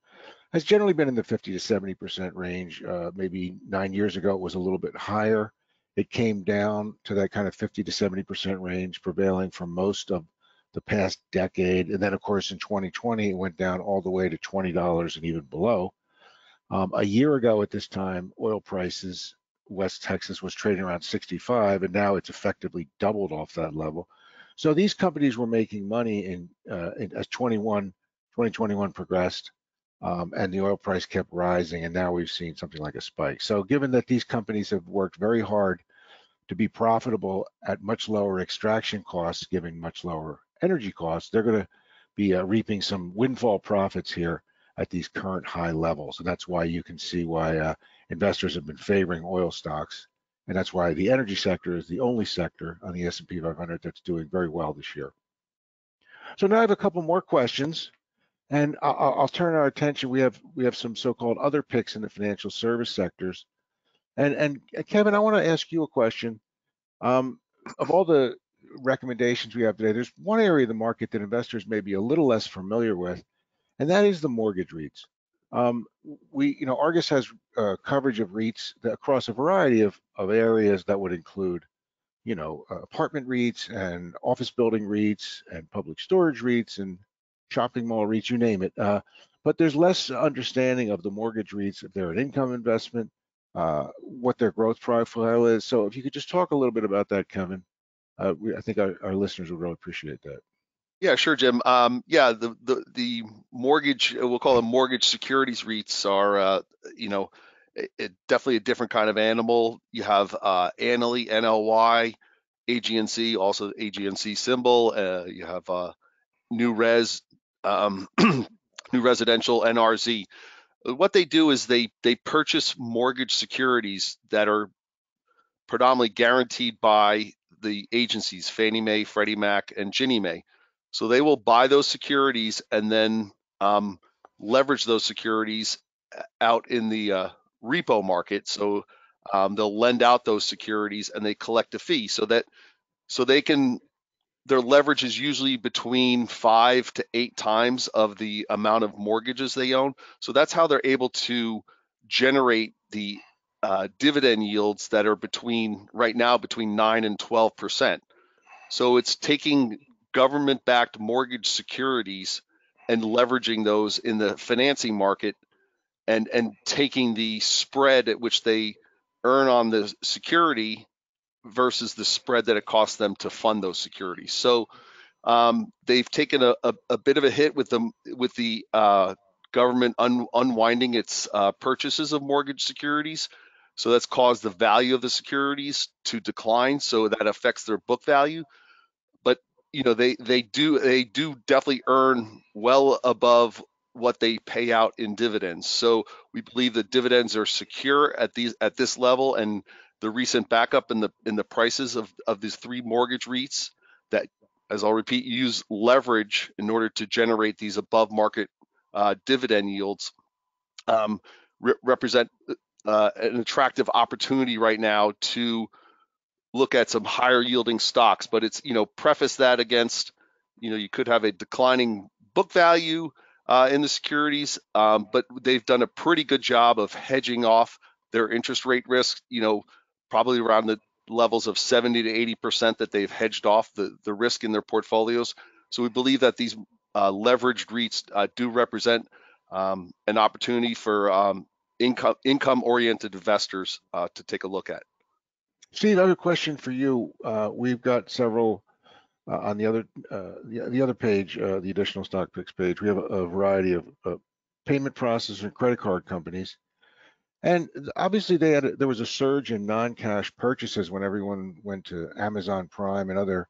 has generally been in the 50 to 70% range. Maybe 9 years ago, it was a little bit higher. It came down to that kind of 50 to 70% range prevailing for most of the past decade. And then of course in 2020, it went down all the way to $20 and even below. A year ago at this time, oil prices, West Texas was trading around 65, and now it's effectively doubled off that level. So these companies were making money in as 2021 progressed, and the oil price kept rising, and now we've seen something like a spike. So given that these companies have worked very hard to be profitable at much lower extraction costs, giving much lower energy costs, they're going to be reaping some windfall profits here at these current high levels. And that's why you can see why investors have been favoring oil stocks. And that's why the energy sector is the only sector on the S&P 500 that's doing very well this year. So now I have a couple more questions, and I'll turn our attention. We have some so-called other picks in the financial service sectors. And Kevin, I want to ask you a question. Of all the recommendations we have today, there's one area of the market that investors may be a little less familiar with, and that is the mortgage REITs. Argus has coverage of REITs across a variety of areas that would include, apartment REITs and office building REITs and public storage REITs and shopping mall REITs, you name it. But there's less understanding of the mortgage REITs, if they're an income investment, what their growth profile is. So if you could just talk a little bit about that, Kevin. I think our listeners would really appreciate that. Yeah, sure, Jim. The mortgage, we'll call them mortgage securities REITs, are definitely a different kind of animal. You have Annaly, NLY, AGNC, also AGNC symbol. You have New Res, New Residential, NRZ. What they do is they purchase mortgage securities that are predominantly guaranteed by the agencies, Fannie Mae, Freddie Mac, and Ginnie Mae. So they will buy those securities and then leverage those securities out in the repo market. So they'll lend out those securities and they collect a fee. So they can, their leverage is usually between 5 to 8 times of the amount of mortgages they own. So that's how they're able to generate the dividend yields that are right now between 9 and 12%. So it's taking government-backed mortgage securities and leveraging those in the financing market and taking the spread at which they earn on the security versus the spread that it costs them to fund those securities. So they've taken a bit of a hit with the government unwinding its purchases of mortgage securities. So that's caused the value of the securities to decline. So that affects their book value. But they do definitely earn well above what they pay out in dividends. So we believe that dividends are secure at this level, and the recent backup in the prices of these three mortgage REITs that, as I'll repeat, use leverage in order to generate these above market dividend yields represent an attractive opportunity right now to look at some higher yielding stocks. But it's, preface that against, you could have a declining book value in the securities, but they've done a pretty good job of hedging off their interest rate risk, probably around the levels of 70 to 80% that they've hedged off the risk in their portfolios. So we believe that these leveraged REITs do represent an opportunity for income-oriented investors to take a look at. Steve, I have a question for you. We've got several on the other page, the additional stock picks page. We have a variety of payment processors and credit card companies, and obviously they had there was a surge in non-cash purchases when everyone went to Amazon Prime and other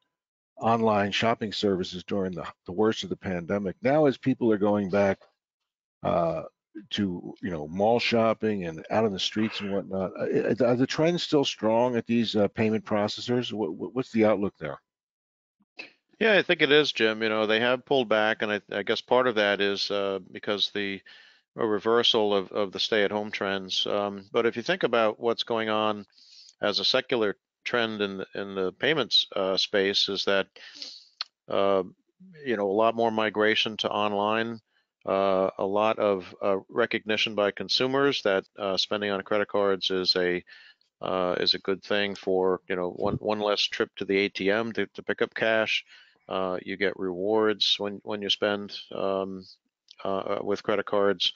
online shopping services during the worst of the pandemic. Now, as people are going back to mall shopping and out on the streets and whatnot, are the trends still strong at these payment processors? What's the outlook there? Yeah, I think it is, Jim. You know, they have pulled back, and I guess part of that is because the reversal of the stay-at-home trends. But if you think about what's going on as a secular trend in the payments space, is that a lot more migration to online, a lot of recognition by consumers that spending on credit cards is a good thing for one less trip to the ATM to pick up cash. You get rewards when you spend with credit cards,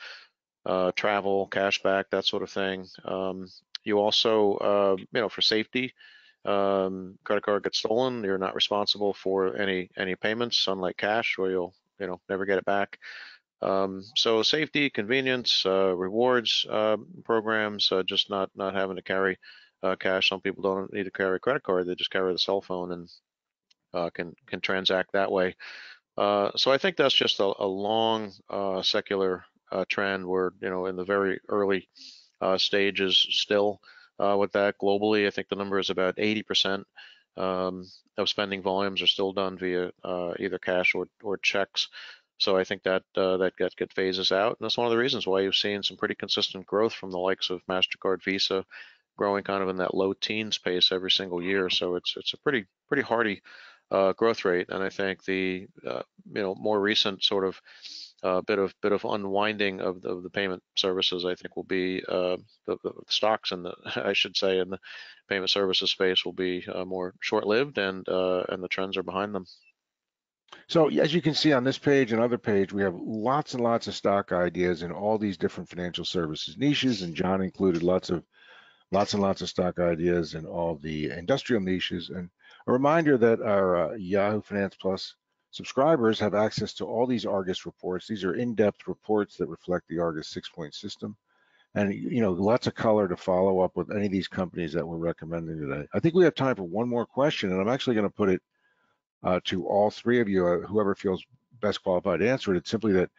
travel, cash back, that sort of thing. You also, for safety, credit card gets stolen. You're not responsible for any payments, unlike cash, where you'll never get it back. So safety, convenience, rewards programs, just not having to carry cash. Some people don't need to carry a credit card; they just carry the cell phone and can transact that way. So I think that's just a long secular trend. We're in the very early stages still with that globally. I think the number is about 80% of spending volumes are still done via either cash or checks. So I think that that phases out, and that's one of the reasons why you've seen some pretty consistent growth from the likes of MasterCard, Visa, growing kind of in that low teens pace every single year. So it's a pretty hearty growth rate, and I think the more recent sort of bit of unwinding of the payment services, I think, will be the stocks and in the payment services space will be more short-lived, and the trends are behind them. So as you can see on this page and other page, we have lots and lots of stock ideas in all these different financial services niches, and John included lots and lots of stock ideas in all the industrial niches. And a reminder that our Yahoo Finance Plus subscribers have access to all these Argus reports. These are in-depth reports that reflect the Argus six-point system, and lots of color to follow up with any of these companies that we're recommending today. I think we have time for one more question, and I'm actually going to put it to all three of you, whoever feels best qualified to answer it. It's simply that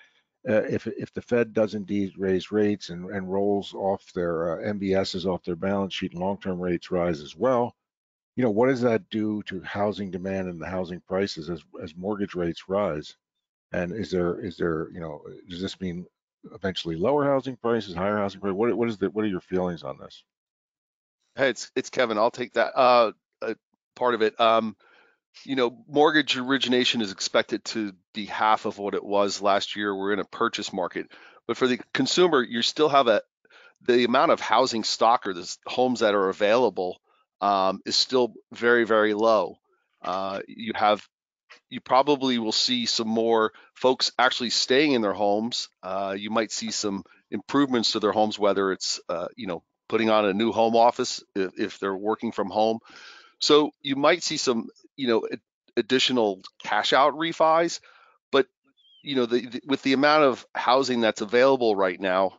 if the Fed does indeed raise rates and rolls off their MBSs off their balance sheet, and long-term rates rise as well, what does that do to housing demand and the housing prices as mortgage rates rise? And is there does this mean eventually lower housing prices, higher housing prices? What are your feelings on this? Hey, it's Kevin. I'll take that part of it. Mortgage origination is expected to be half of what it was last year. We're in a purchase market, but for the consumer, you still have the amount of housing stock or the homes that are available is still very, very low. You probably will see some more folks actually staying in their homes. You might see some improvements to their homes, whether it's putting on a new home office if they're working from home. So you might see some, additional cash out refis, but with the amount of housing that's available right now,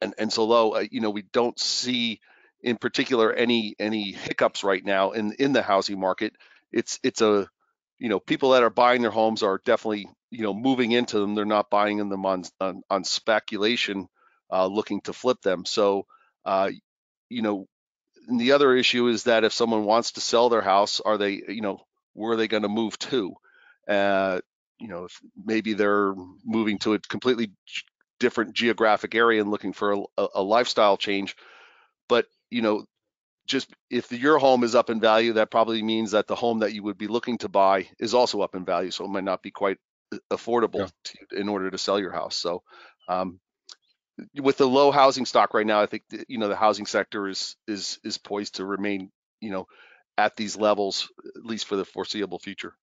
and so low, we don't see in particular any hiccups right now in the housing market. It's people that are buying their homes are definitely moving into them. They're not buying them on speculation, looking to flip them. So And the other issue is that if someone wants to sell their house, are they, where are they going to move to? If maybe they're moving to a completely different geographic area and looking for a lifestyle change. But, just if your home is up in value, that probably means that the home that you would be looking to buy is also up in value. So it might not be quite affordable in order to sell your house. So, with the low housing stock right now, I think the housing sector is poised to remain at these levels, at least for the foreseeable future.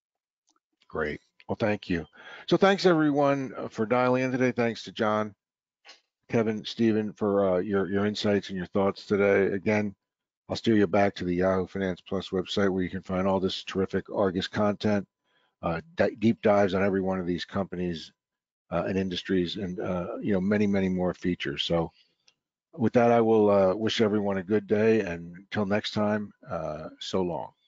Great. Well, thank you. So thanks everyone for dialing in today. Thanks to John, Kevin, Stephen for your insights and your thoughts today. Again, I'll steer you back to the Yahoo Finance Plus website where you can find all this terrific Argus content, deep dives on every one of these companies and industries, and many, many more features. So with that, I will wish everyone a good day, and until next time, so long.